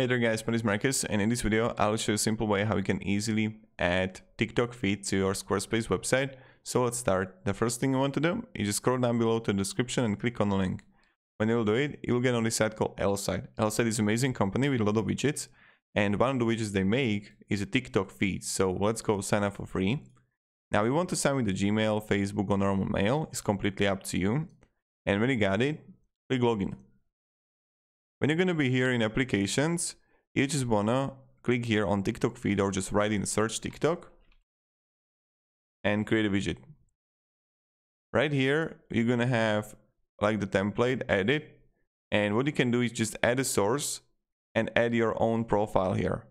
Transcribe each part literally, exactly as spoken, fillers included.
Hey there guys, my name is Marcus, and in this video I'll show you a simple way how you can easily add TikTok feed to your Squarespace website. So let's start. The first thing you want to do is just scroll down below to the description and click on the link. When you'll do it, you'll get on this site called Elsight. Elsight is an amazing company with a lot of widgets, and one of the widgets they make is a TikTok feed. So let's go sign up for free. Now we want to sign with the Gmail, Facebook or normal mail. It's completely up to you. And when you got it, click login. When you're going to be here in applications, you just want to click here on TikTok feed or just write in search TikTok and create a widget. Right here, you're going to have like the template added. And what you can do is just add a source and add your own profile here.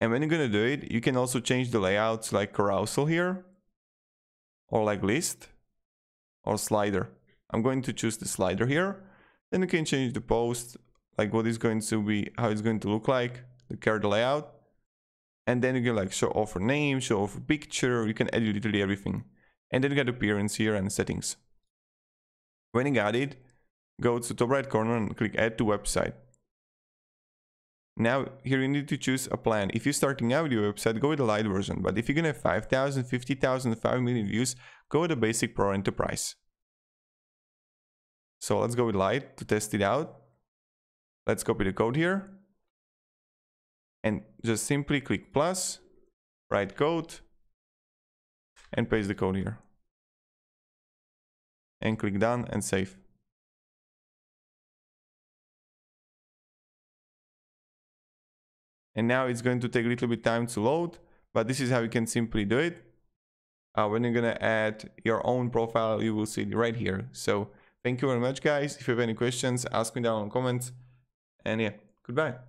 And when you're going to do it, you can also change the layouts like carousel here or like list or slider. I'm going to choose the slider here. Then you can change the post, like what is going to be, how it's going to look like, the card layout. And then you can like show offer name, show offer picture, you can edit literally everything. And then you got appearance here and settings. When you got it, go to the top right corner and click add to website. Now here you need to choose a plan. If you're starting out with your website, go with the light version. But if you're gonna have five thousand, fifty thousand, five million views, go with the basic pro enterprise. So let's go with light to test it out. Let's copy the code here. And just simply click plus, write code, and paste the code here. And click done and save. And now it's going to take a little bit time to load, but this is how you can simply do it. Uh, when you're gonna add your own profile, you will see it right here. So thank you very much, guys. If you have any questions, ask me down in the comments. And yeah, goodbye.